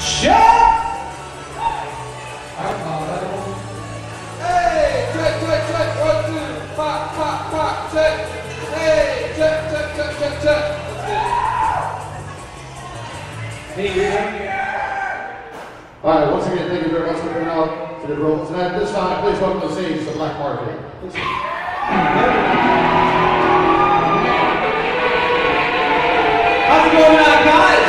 Alright, once again, thank you very much for coming out to the role tonight. This time, please welcome the Saints to Black Market. How's it going out, guys?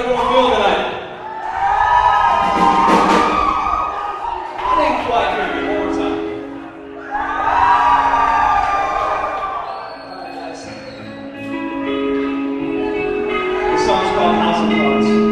everyone feel tonight? I think quiet here one more time. This song's called House of Cards.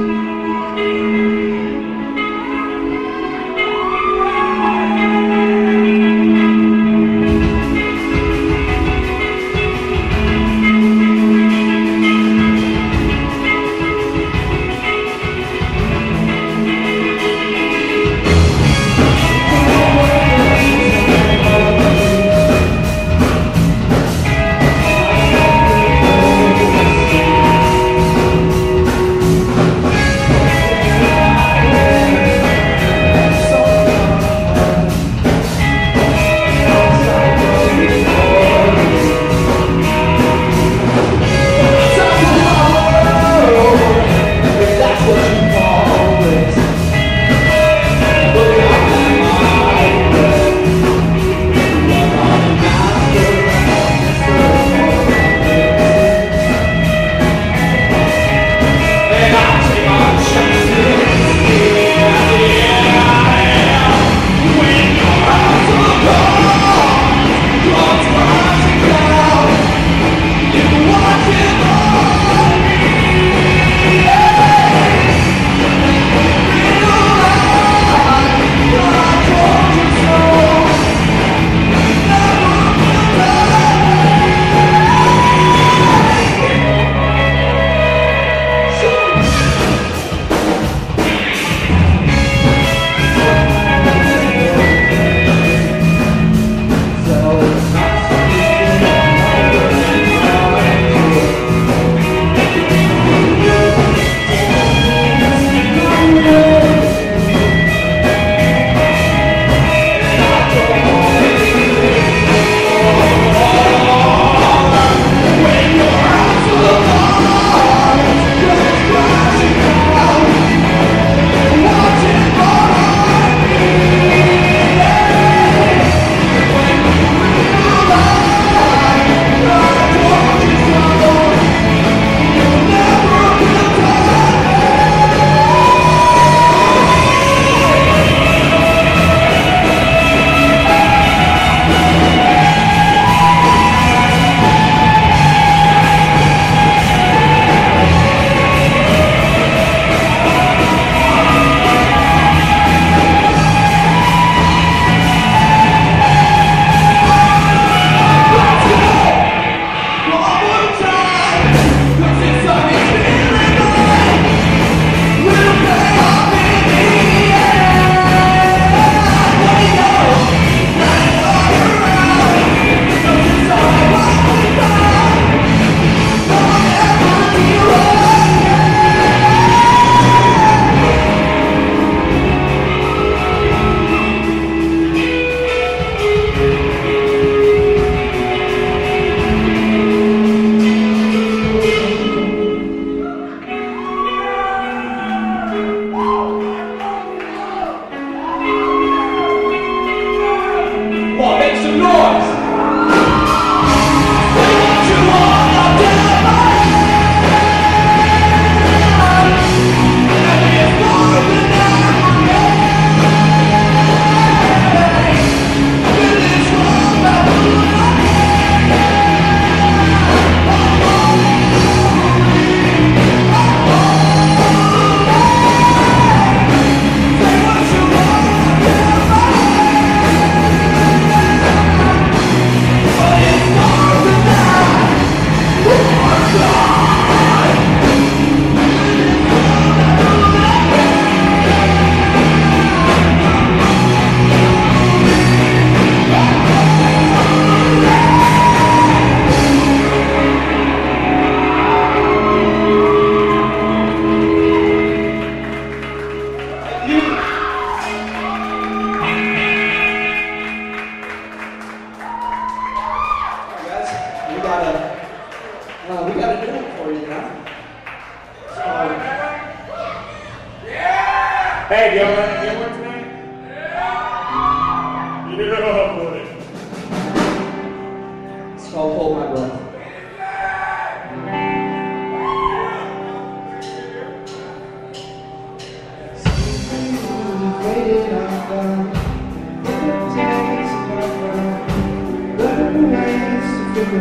Hey,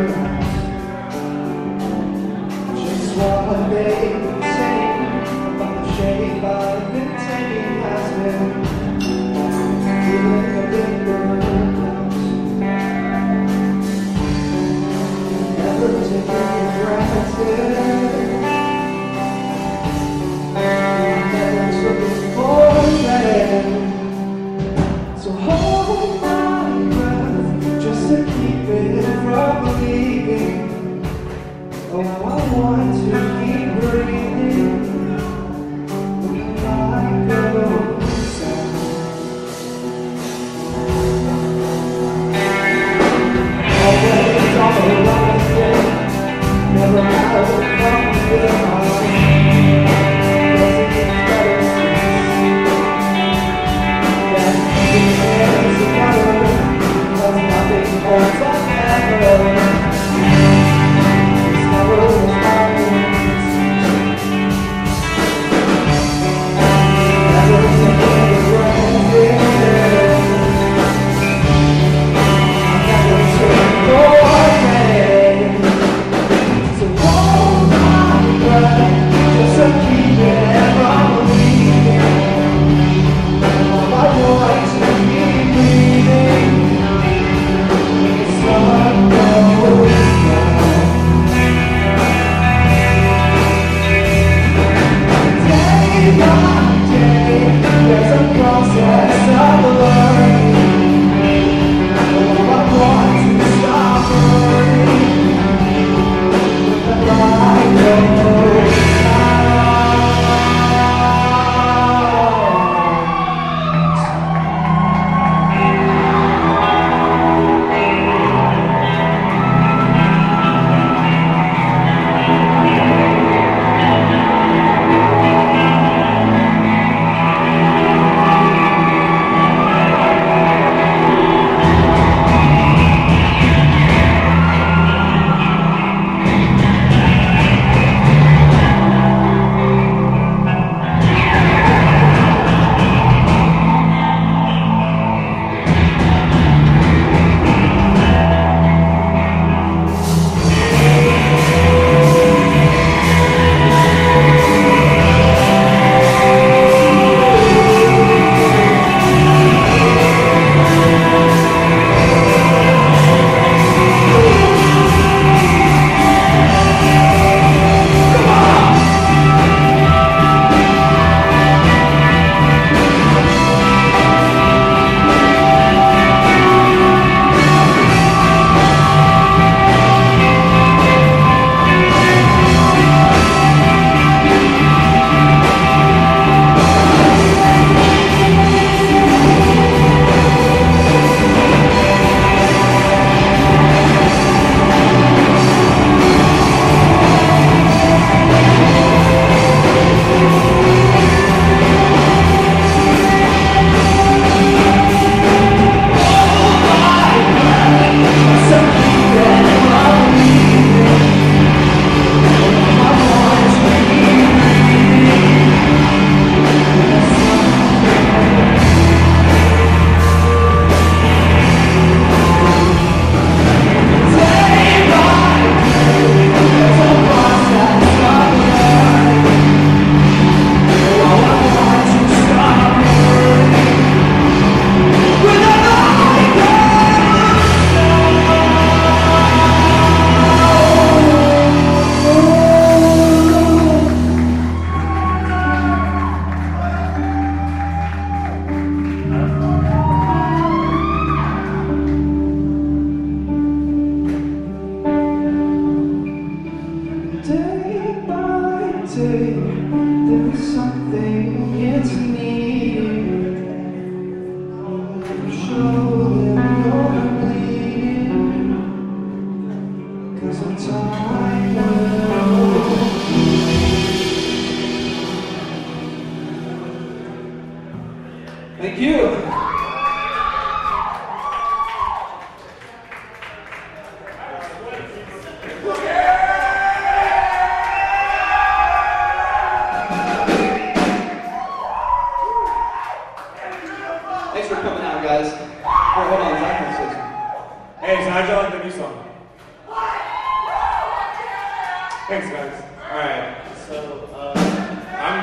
so how'd y'all like the new song?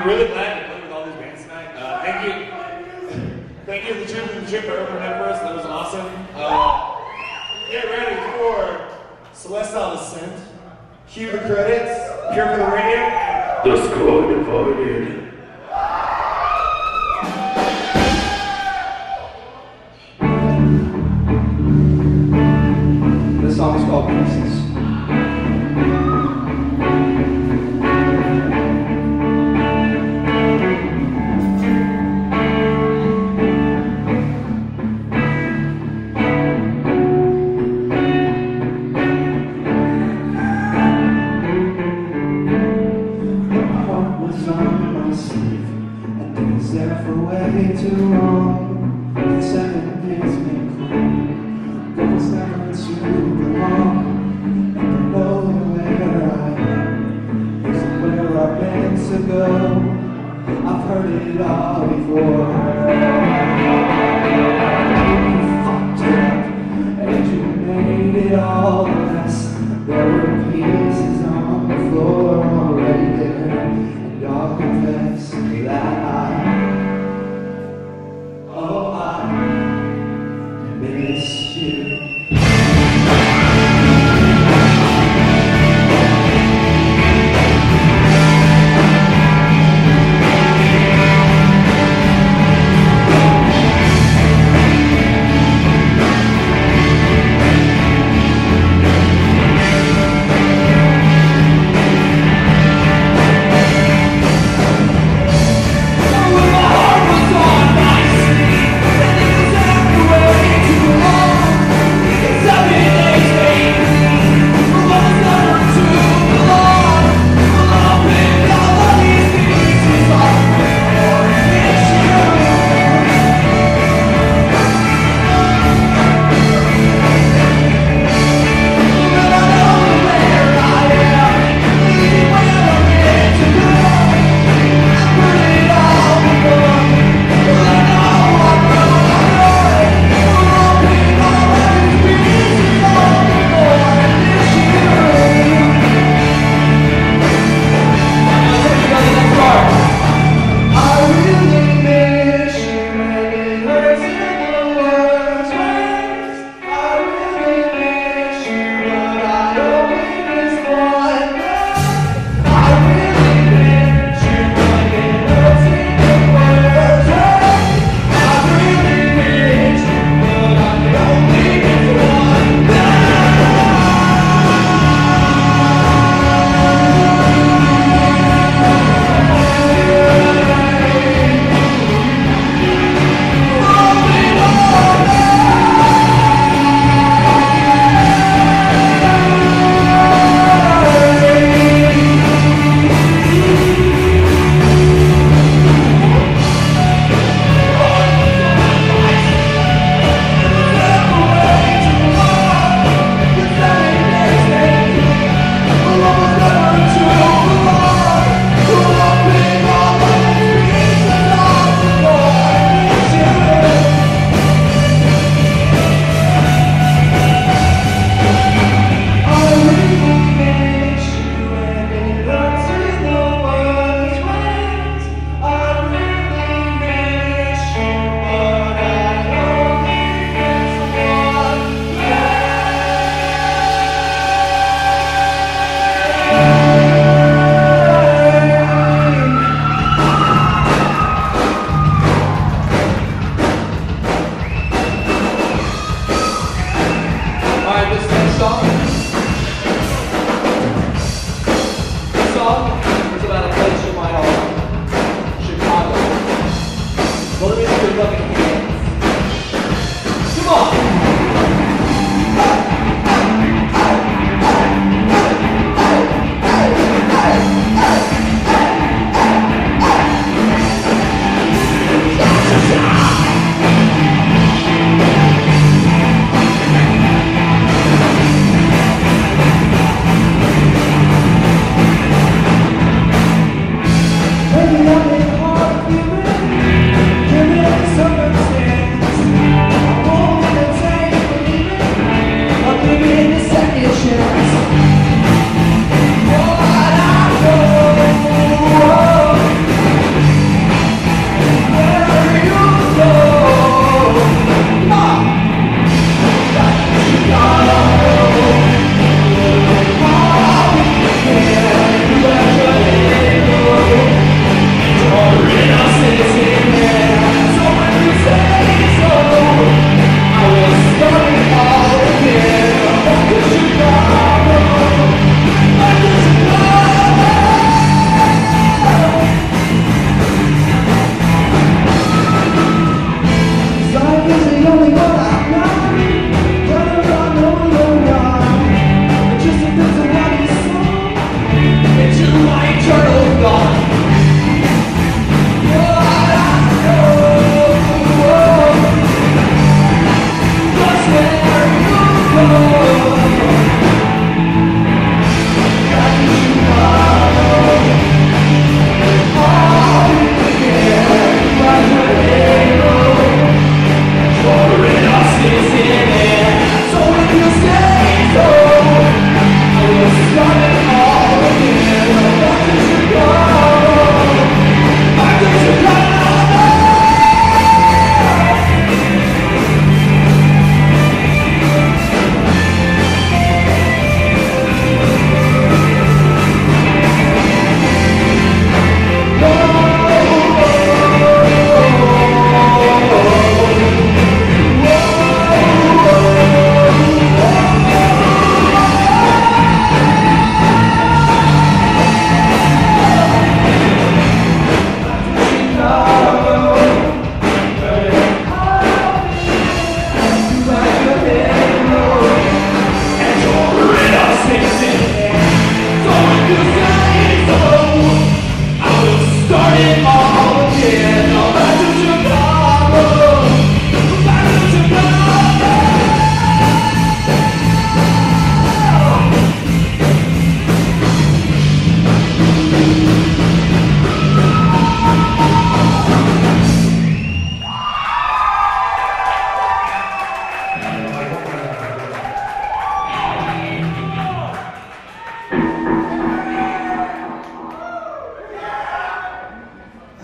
I'm really glad to play with all these bands tonight. Thank you to the Jim and Jim for opening up for us. That was awesome. Get ready for Celestial Descent. Cue the credits. Here for the radio. The score divided. This song is called Pieces.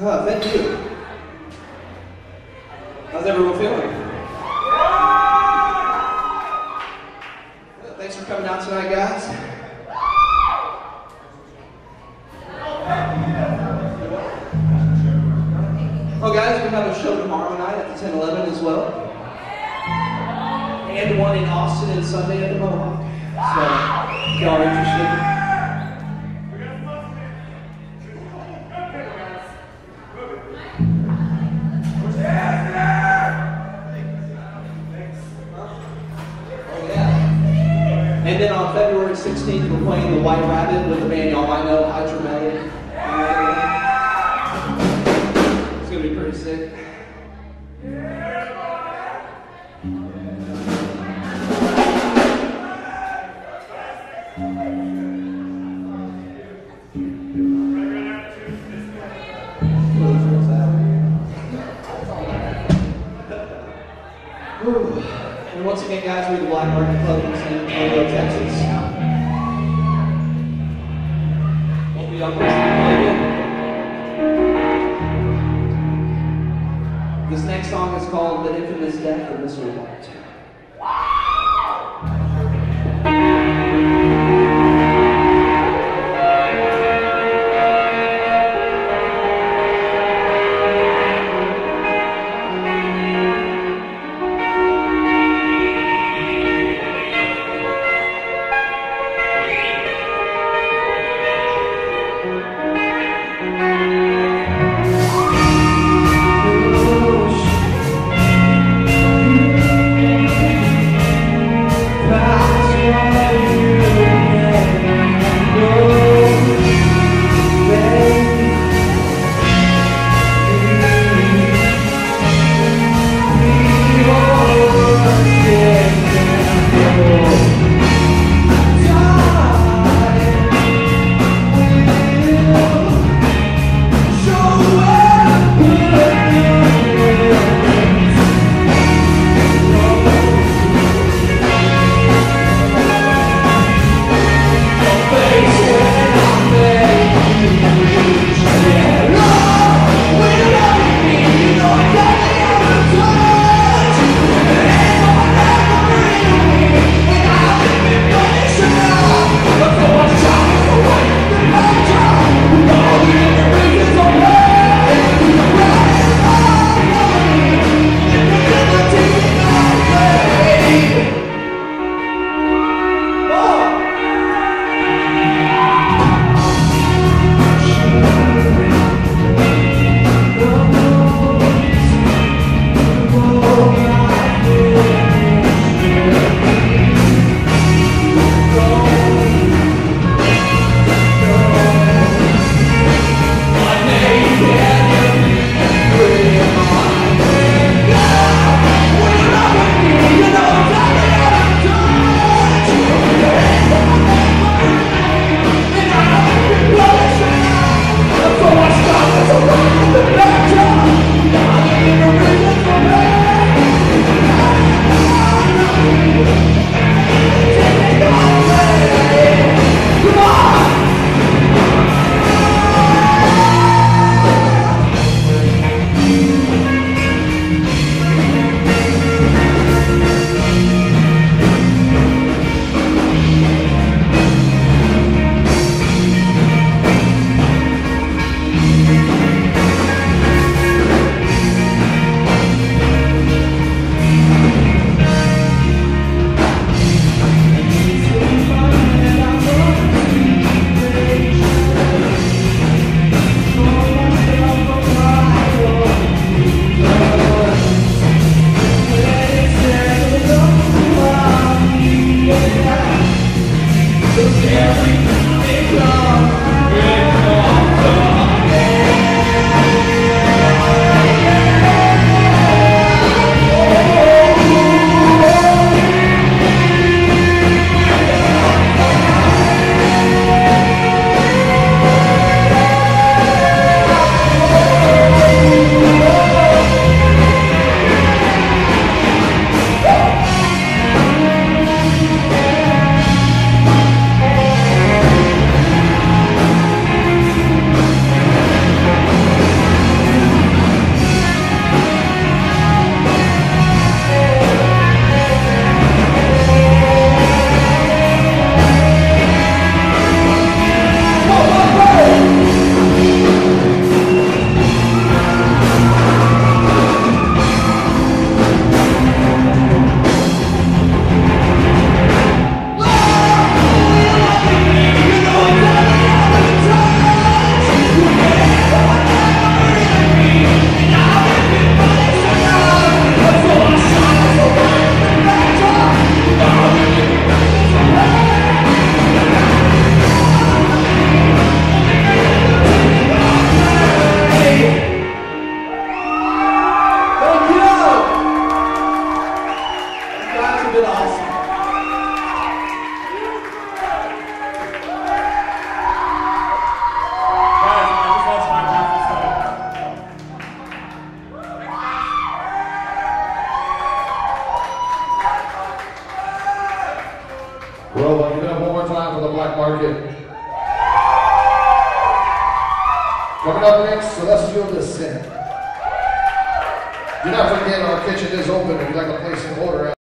Oh, thank you. How's everyone feeling? Well, thanks for coming out tonight, guys. Oh, guys, we have a show tomorrow night at the 10-11 as well. And one in Austin and Sunday at the Mohawk. So, if y'all are interested. And then on February 16th, we're playing The White Rabbit with a band y'all might know, High Dramatic. It's going to be pretty sick. And once again, guys, we're the Black Market Club in San Antonio, Texas. Hope y'all can see. This next song is called The Infamous Death of Mister White. Well, let's give it up one more time for the Black Market. Coming up next, Celestial Descent. Do not forget, our kitchen is open if you'd like to place an order out.